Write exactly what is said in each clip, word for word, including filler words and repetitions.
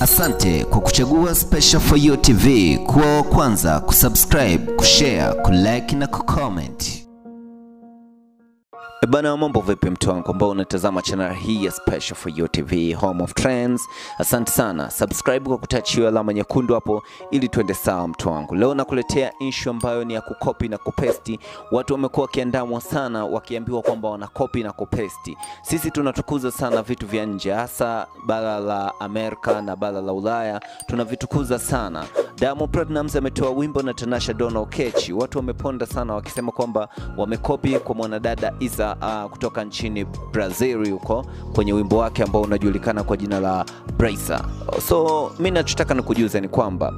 Asante kwa kuchagua Special For You T V. Kwa kwanza kusubscribe, kushare, kulike na kucomment. Ebana, mambo vipi mtu wangu ambao unatazama channel hii ya Special For You T V, Home of Trends. Asante sana. Subscribe kwa kutachiwa alama nyekundu hapo ili tuende sawa mtu wangu. Leo nakuletea issue ambayo ni ya kukopi na kupesti. Watu wamekuwa kiandamwa sana wakiambiwa kwamba wanakopi na kupesti. Sisi tunatukuza sana vitu vya nje, hasa bara la Amerika na bara la Ulaya. Tunavitukuza sana. Diamond Platnumz ametoa wimbo na Tanasha Donna Kechi. Watu wameponda sana wakisema kwamba wamekopi kwa mwanadada Isa Uh, kutoka nchini Brazil huko kwenye wimbo wake ambao unajulikana kwa jina la Bracer. So mimi nachotaka nikujuza ni kwamba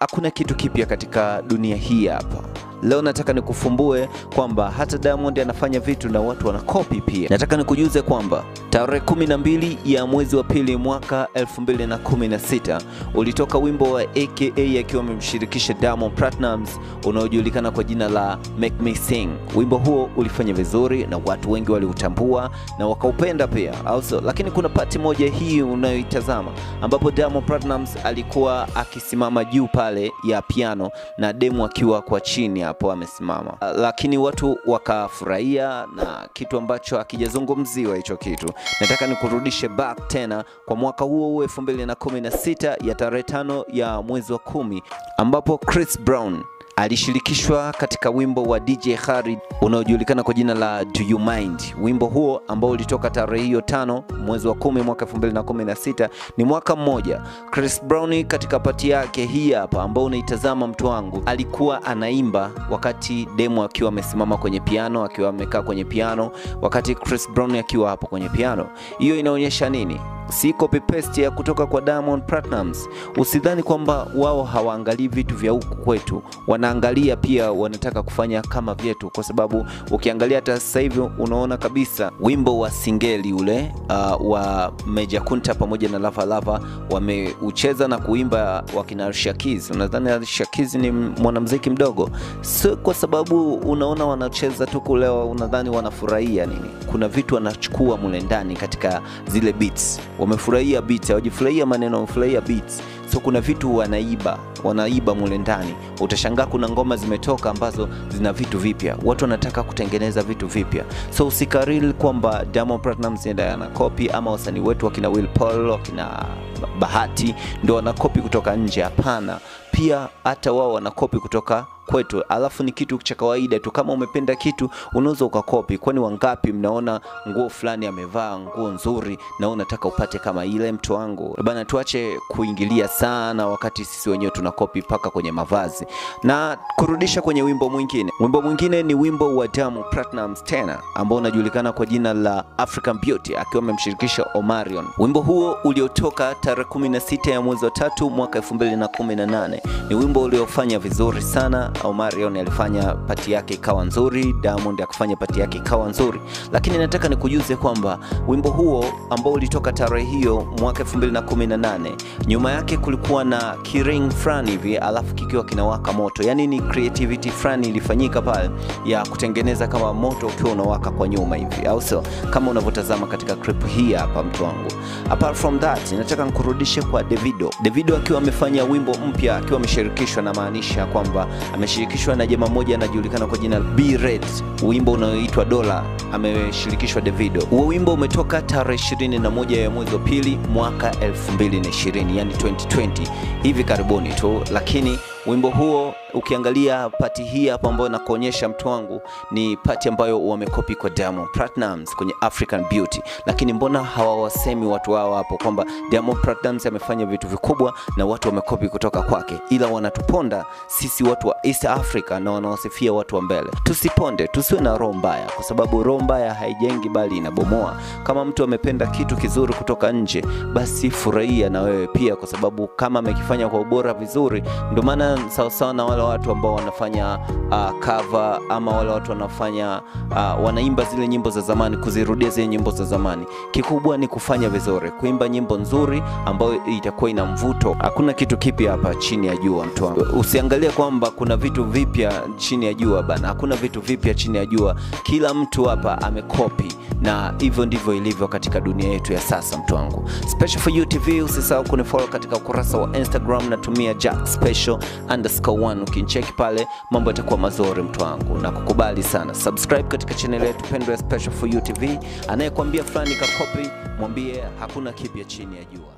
hakuna uh, kitu kipya katika dunia hii hapa. Leo nataka nikufumbue kwamba hata Diamond anafanya vitu na watu wanakopi pia. Nataka nikujuze kwamba tarehe kumi na mbili ya mwezi wa pili mwaka elfu mbili na kumi na sita ulitoka wimbo wa A K A akiwa amemshirikisha Diamond Platnumz unaojulikana kwa jina la Make Me Sing. Wimbo huo ulifanya vizuri na watu wengi waliutambua na wakaupenda pia. Also, lakini kuna pati moja hii unayoitazama ambapo Diamond Platnumz alikuwa akisimama juu pale ya piano na demo akiwa kwa chini hapo amesimama. Lakini watu wakafurahia na kitu ambacho akijazungumziwa hicho kitu. Nataka nikurudishe back tena kwa mwaka huo elfu mbili na kumi na sita ya tarehe tano ya mwezi wa kumi ambapo Chris Brown alishirikishwa katika wimbo wa D J Khalid unaojulikana kwa jina la Do You Mind. Wimbo huo ambao ulitoka tarehe hiyo tano mwezi wa kumi mwaka elfu mbili na kumi na sita, ni mwaka mmoja. Chris Brown katika pati yake hii hapa ambao unaitazama mtu wangu, alikuwa anaimba wakati demo akiwa amesimama kwenye piano, akiwa amekaa kwenye piano, wakati Chris Brown akiwa hapo kwenye piano. Hiyo inaonyesha nini? Si copy paste ya kutoka kwa Diamond Platnumz. Usidhani kwamba wao hawaangalii vitu vya huku kwetu. Wanaangalia pia, wanataka kufanya kama vyetu, kwa sababu ukiangalia hata sasa hivi unaona kabisa wimbo wa Singeli ule uh, wa Major Kunta pamoja na Lava Lava wameucheza na kuimba wakina Shakizi. Unadhani Shakizi ni mwanamuziki mdogo? So kwa sababu unaona wanacheza tu kule, unadhani wanafurahia nini? Kuna vitu wanachukua mule ndani katika zile beats. Wamefurahia beats, hawajifurahia maneno, wamefurahia beats. So kuna vitu wanaiba, wanaiba mule ndani. Utashangaa kuna ngoma zimetoka ambazo zina vitu vipya. Watu wanataka kutengeneza vitu vipya. So usikariri kwamba Diamond Platnumz ndiye anakopi ama wasanii wetu wakina Willy Paul, wakina Bahati ndio wanakopi kutoka nje. Hapana. Pia hata wao wanakopi kutoka kwetu. Alafu ni kitu cha kawaida tu, kama umependa kitu unaweza ukakopi. Kwani wangapi mnaona nguo fulani amevaa nguo nzuri na unataka upate kama ile mtu wangu? Bana, tuache kuingilia sana wakati sisi wenyewe tunakopi paka kwenye mavazi. Na kurudisha kwenye wimbo mwingine. Wimbo mwingine ni wimbo wa Diamond Platnumz tena ambao unajulikana kwa jina la African Beauty akiwa amemshirikisha Omarion. Wimbo huo uliotoka tarehe kumi na sita ya mwezi wa tatu mwaka elfu mbili na kumi na nane. Ni wimbo uliofanya vizuri sana. Omarion alifanya pati yake ikawa nzuri, Diamond akafanya pati yake ikawa nzuri. Lakini nataka nikujuze kwamba wimbo huo ambao ulitoka tarehe hiyo mwaka elfu mbili na kumi na nane, nyuma yake kulikuwa na kiring frani hivi alafu kikiwa kinawaka moto. Yaani ni creativity frani ilifanyika pale ya kutengeneza kama moto ukiwa unawaka kwa nyuma hivi. Also, kama unavyotazama katika clip hii hapa mtu wangu. Apart from that, nataka nikurudishe kwa Davido. Davido akiwa amefanya wimbo mpya akiwa ameshirikishwa, na maanisha kwamba ameshirikishwa na jamaa mmoja anajulikana kwa jina B Reds. Wimbo unaoitwa Dollar ameshirikishwa Davido. Huo wimbo umetoka tarehe ishirini na moja ya mwezi wa pili mwaka elfu mbili na ishirini, yani elfu mbili na ishirini hivi karibuni tu. Lakini wimbo huo ukiangalia pati hii hapa ambayo nakuonyesha mtu wangu, ni pati ambayo wamekopi kwa Diamond Platnumz kwenye African Beauty. Lakini mbona hawawasemi watu wao hapo kwamba Diamond Platnumz amefanya vitu vikubwa na watu wamekopi kutoka kwake? Ila wanatuponda sisi watu wa East Africa na wanawasifia watu wa mbele. Tusiponde, tusiwe na roho mbaya, kwa sababu roho mbaya haijengi bali inabomoa. Kama mtu amependa kitu kizuri kutoka nje, basi furahia na wewe pia, kwa sababu kama amekifanya kwa ubora vizuri, ndio maana sawa sawa na wale watu ambao wanafanya uh, cover ama wale watu wanafanya uh, wanaimba zile nyimbo za zamani, kuzirudia zile nyimbo za zamani. Kikubwa ni kufanya vizuri, kuimba nyimbo nzuri ambayo itakuwa ina mvuto. Hakuna kitu kipi hapa chini ya jua mtu wangu. Usiangalie kwamba kuna vitu vipya chini ya jua bana. Hakuna vitu vipya chini ya jua. Kila mtu hapa amekopi. na hivyo ndivyo ilivyo katika dunia yetu ya sasa mtu wangu. Special for you T V, usisahau kunifollow katika ukurasa wa Instagram, natumia jack special underscore one. Ukincheki pale mambo yatakuwa mazuri mtu wangu, na kukubali sana. Subscribe katika channel yetu pendwa Special for you T V. Anayekwambia fulani ka copy, mwambie hakuna kipya chini ya jua.